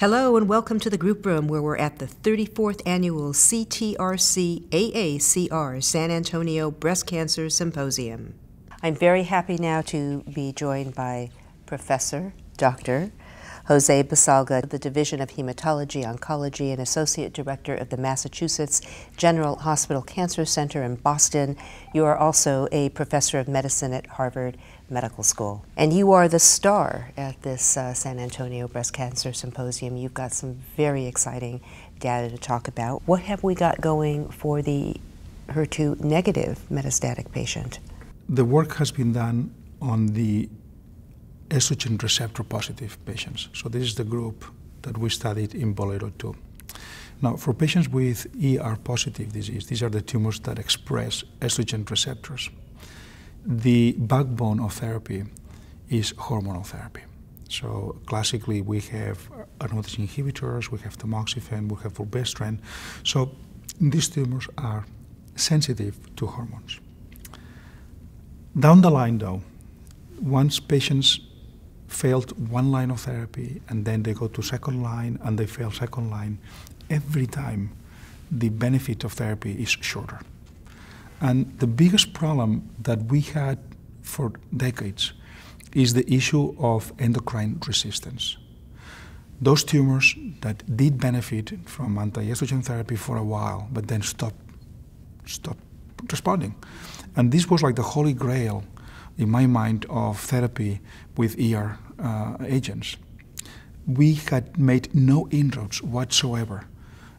Hello and welcome to the group room where we're at the 34th annual CTRC-AACR San Antonio Breast Cancer Symposium. I'm very happy now to be joined by Professor Dr. Jose Baselga, the Division of Hematology, Oncology, and Associate Director of the Massachusetts General Hospital Cancer Center in Boston. You are also a professor of medicine at Harvard Medical School. And you are the star at this San Antonio Breast Cancer Symposium. You've got some very exciting data to talk about. What have we got going for the HER2 negative metastatic patient? The work has been done on the estrogen receptor positive patients. So this is the group that we studied in BOLERO-2. Now, for patients with ER positive disease, these are the tumors that express estrogen receptors. The backbone of therapy is hormonal therapy. So classically, we have aromatin inhibitors, we have tamoxifen, we have fulvestrant. So these tumors are sensitive to hormones. Down the line, though, once patients failed one line of therapy and then they go to second line and they fail second line, every time the benefit of therapy is shorter. And the biggest problem that we had for decades is the issue of endocrine resistance. Those tumors that did benefit from anti-estrogen therapy for a while but then stopped responding. And this was like the holy grail in my mind of therapy with ER agents. We had made no inroads whatsoever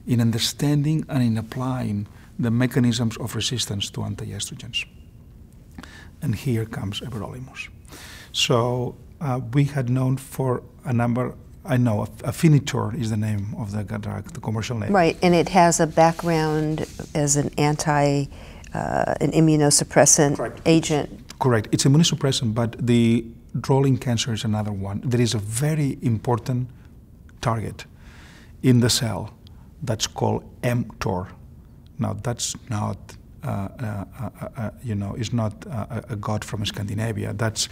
in understanding and in applying the mechanisms of resistance to anti-estrogens. And here comes Everolimus. So we had known for a number, I know, Affinitor is the name of the drug, the commercial name. Right, and it has a background as an an immunosuppressant agent. Correct. It's immunosuppressant, but the rolling cancer is another one. There is a very important target in the cell that's called mTOR. Now, that's not, it's not a god from Scandinavia. That's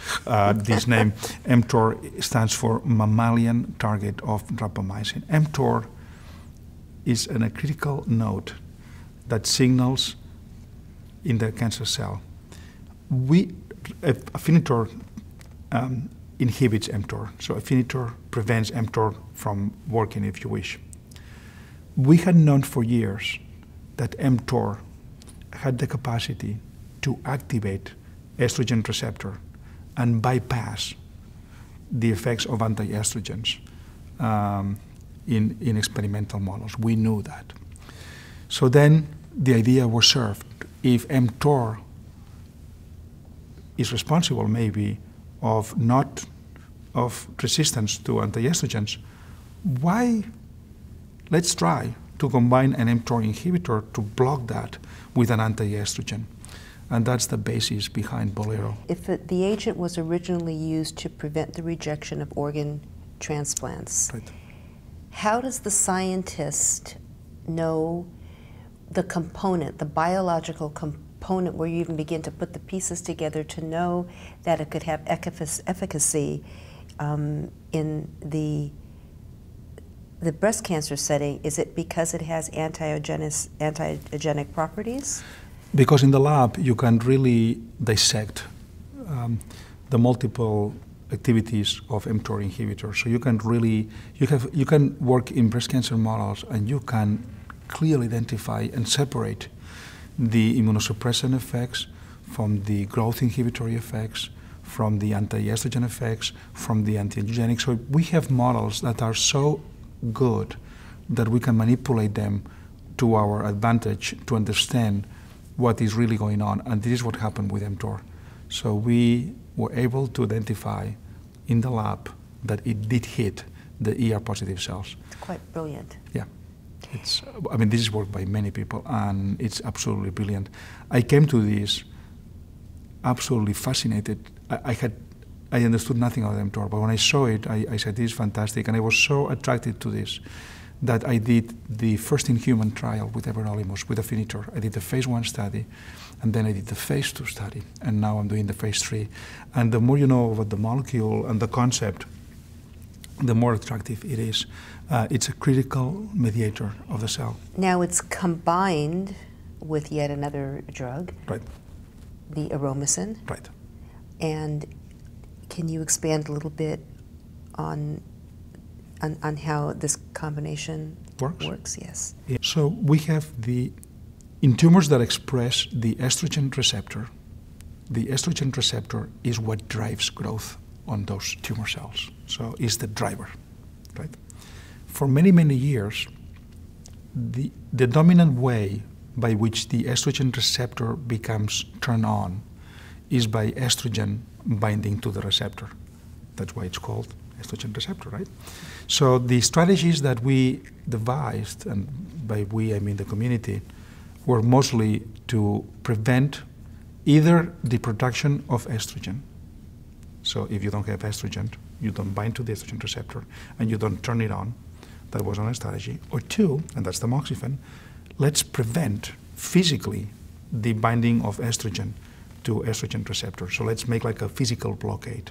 this name. mTOR stands for Mammalian Target of Rapamycin. mTOR is a critical node that signals in the cancer cell. Affinitor inhibits mTOR, so Affinitor prevents mTOR from working, if you wish. We had known for years that mTOR had the capacity to activate estrogen receptor and bypass the effects of anti-estrogens in experimental models. We knew that. So then the idea was served, if mTOR is responsible maybe of resistance to anti-estrogens, why, let's try to combine an mTOR inhibitor to block that with an anti-estrogen. And that's the basis behind Bolero. If the agent was originally used to prevent the rejection of organ transplants, right, how does the scientist know the component, the biological component, where you even begin to put the pieces together to know that it could have efficacy in the breast cancer setting? Is it because it has antiogenic properties? Because in the lab you can really dissect the multiple activities of mTOR inhibitors. So you can really, you can work in breast cancer models and you can clearly identify and separate the immunosuppressant effects from the growth inhibitory effects, from the anti-estrogen effects, from the anti-angiogenic. So we have models that are so good that we can manipulate them to our advantage to understand what is really going on. And this is what happened with mTOR. So we were able to identify in the lab that it did hit the ER positive cells. It's quite brilliant. Yeah. It's, I mean, this is work by many people, and it's absolutely brilliant. I came to this absolutely fascinated. I understood nothing of mTOR, but when I saw it, I said, this is fantastic, and I was so attracted to this that I did the first-in-human trial with Everolimus, with Affinitor. I did the phase 1 study, and then I did the phase 2 study, and now I'm doing the phase 3. And the more you know about the molecule and the concept, the more attractive it is. It's a critical mediator of the cell. Now it's combined with yet another drug. Right. The Aromasin. Right. And can you expand a little bit on how this combination works? Yes. Yeah. So we have in tumors that express the estrogen receptor, the estrogen receptor is what drives growth on those tumor cells. So it's the driver, right? For many, many years, the dominant way by which the estrogen receptor becomes turned on is by estrogen binding to the receptor. That's why it's called estrogen receptor, right? So the strategies that we devised, and by we I mean the community, were mostly to prevent either the production of estrogen. So if you don't have estrogen, you don't bind to the estrogen receptor and you don't turn it on. That was one strategy. Or two, and that's tamoxifen, let's prevent physically the binding of estrogen to estrogen receptor. So let's make like a physical blockade.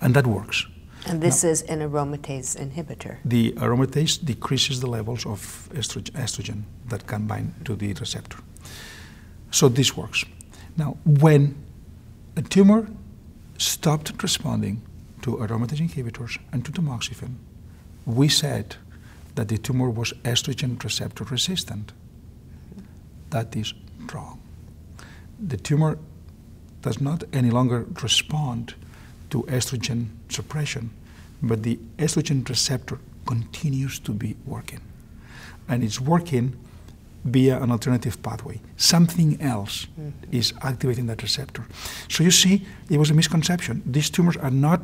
And that works. And this now, is an aromatase inhibitor. The aromatase decreases the levels of estrogen that can bind to the receptor. So this works. Now, when a tumor stopped responding to aromatase inhibitors and to tamoxifen, we said that the tumor was estrogen receptor resistant. That is wrong. The tumor does not any longer respond to estrogen suppression, but the estrogen receptor continues to be working. And it's working via an alternative pathway. Something else is activating that receptor. So you see, it was a misconception. These tumors are not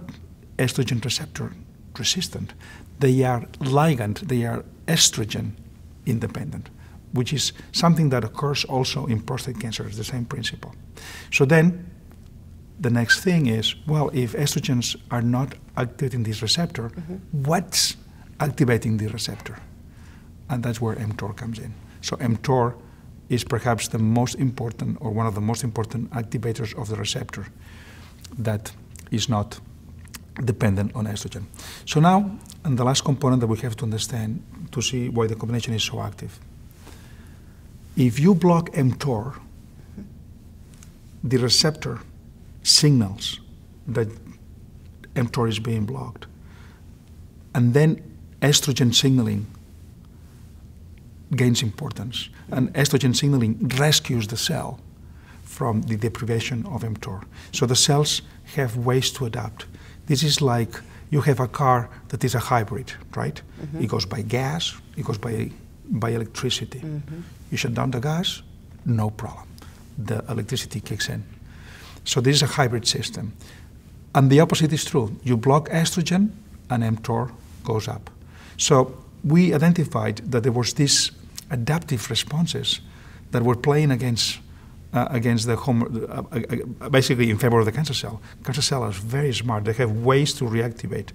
estrogen receptor resistant. They are ligand, they are estrogen independent, which is something that occurs also in prostate cancer. It's the same principle. So then the next thing is, well, if estrogens are not activating this receptor, what's activating the receptor? And that's where mTOR comes in. So mTOR is perhaps the most important, or one of the most important activators of the receptor that is not dependent on estrogen. So now, and the last component that we have to understand to see why the combination is so active. If you block mTOR, the receptor signals that mTOR is being blocked, and then estrogen signaling gains importance, and estrogen signaling rescues the cell from the deprivation of mTOR. So the cells have ways to adapt. This is like you have a car that is a hybrid, right? It goes by gas, it goes by electricity. You shut down the gas, no problem. The electricity kicks in. So this is a hybrid system. And the opposite is true. You block estrogen and mTOR goes up. So we identified that there was these adaptive responses that were playing against the basically in favor of the cancer cell. Cancer cells are very smart. They have ways to reactivate.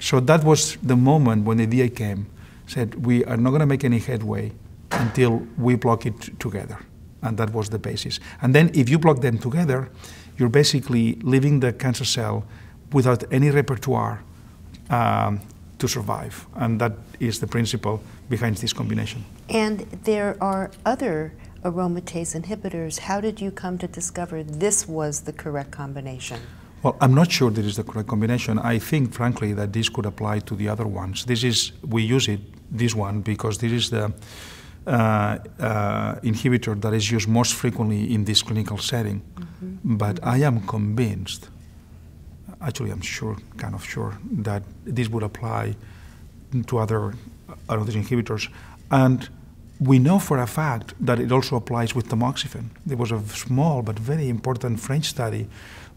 So that was the moment when the idea came, said we are not going to make any headway until we block it together. And that was the basis. And then if you block them together, you're basically leaving the cancer cell without any repertoire to survive. And that is the principle behind this combination. And there are other aromatase inhibitors. How did you come to discover this was the correct combination? Well, I'm not sure this is the correct combination. I think, frankly, that this could apply to the other ones. This is, we use it, this one, because this is the inhibitor that is used most frequently in this clinical setting. But I am convinced, actually, I'm sure, kind of sure, that this would apply to other aromatase inhibitors. And we know for a fact that it also applies with tamoxifen. There was a small but very important French study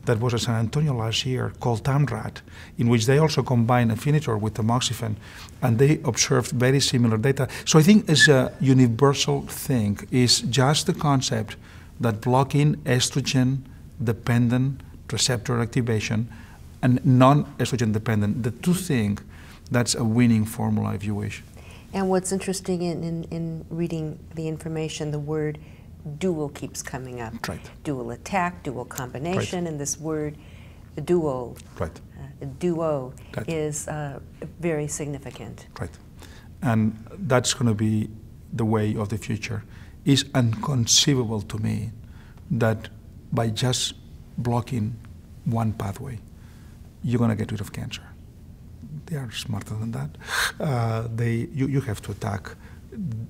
that was at San Antonio last year called TAMRAD, in which they also combined Affinitor with tamoxifen, and they observed very similar data. So I think it's a universal thing. It's just the concept that blocking estrogen-dependent receptor activation and non-estrogen dependent, the two things, that's a winning formula, if you wish. And what's interesting in reading the information, the word dual keeps coming up. Right. Dual attack, dual combination, right. And this word dual. Right. duo right. is very significant. Right. And that's going to be the way of the future. It's inconceivable to me that by just blocking one pathway, you're going to get rid of cancer. They are smarter than that. You have to attack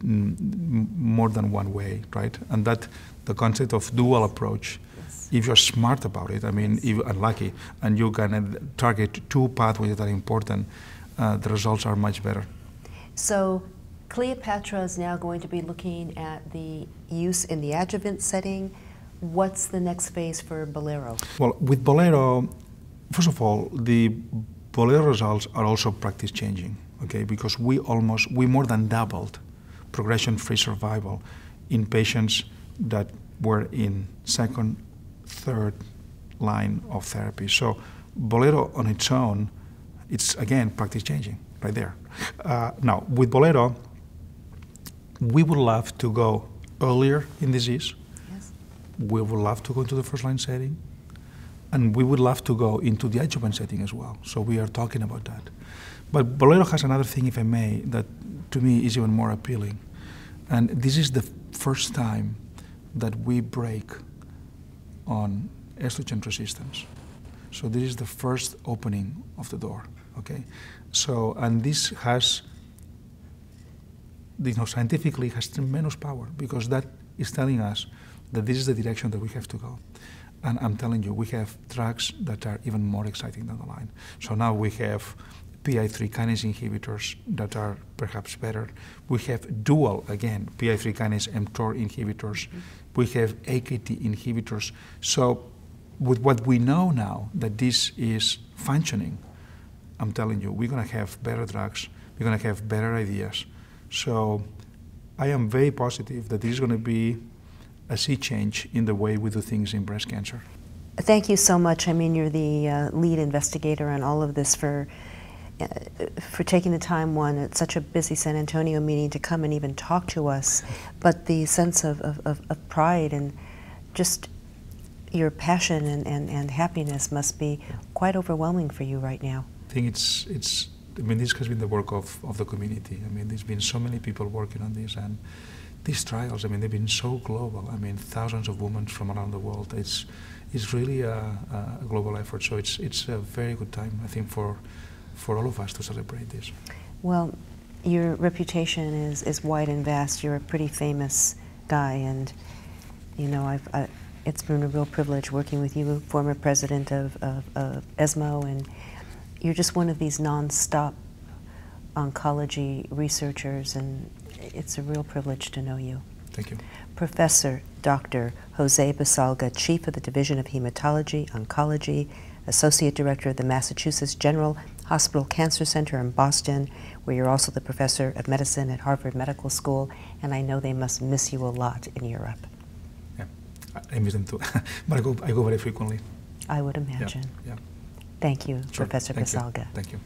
more than one way, right? And that the concept of dual approach, yes. if you're smart about it, I mean, if you're unlucky, and you can target two pathways that are important, the results are much better. So Cleopatra is now going to be looking at the use in the adjuvant setting. What's the next phase for Bolero? Well, with Bolero, first of all, the Bolero results are also practice changing, okay? Because we more than doubled progression-free survival in patients that were in second, third line of therapy. So Bolero on its own, it's again practice changing right there. Now, with Bolero, we would love to go earlier in disease. Yes. We would love to go into the first line setting. And we would love to go into the adjuvant setting as well. So we are talking about that. But Bolero has another thing, if I may, that to me is even more appealing. And this is the first time that we break on estrogen resistance. So this is the first opening of the door, okay? So, and this has, you know, scientifically has tremendous power because that is telling us that this is the direction that we have to go. And I'm telling you, we have drugs that are even more exciting down the line. So now we have PI3 kinase inhibitors that are perhaps better. We have dual, again, PI3 kinase mTOR inhibitors. We have AKT inhibitors. So with what we know now that this is functioning, I'm telling you, we're going to have better drugs. We're going to have better ideas. So I am very positive that this is going to be a sea change in the way we do things in breast cancer. Thank you so much. I mean, you're the lead investigator on all of this for taking the time, one, at such a busy San Antonio meeting to come and even talk to us. But the sense of pride and just your passion and happiness must be quite overwhelming for you right now. I think it's I mean, this has been the work of the community. I mean, there's been so many people working on this, and these trials, I mean, they've been so global. I mean, thousands of women from around the world. It's really a global effort. So it's a very good time, I think, for all of us to celebrate this. Well, your reputation is wide and vast. You're a pretty famous guy, and you know, it's been a real privilege working with you, former president of ESMO, and you're just one of these non-stop oncology researchers, and it's a real privilege to know you. Thank you. Professor Dr. Jose Baselga, Chief of the Division of Hematology, Oncology, Associate Director of the Massachusetts General Hospital Cancer Center in Boston, where you're also the Professor of Medicine at Harvard Medical School, and I know they must miss you a lot in Europe. Yeah, I miss them too, but I go very frequently. I would imagine. Yeah. Thank you, sure. Professor Baselga. Thank you.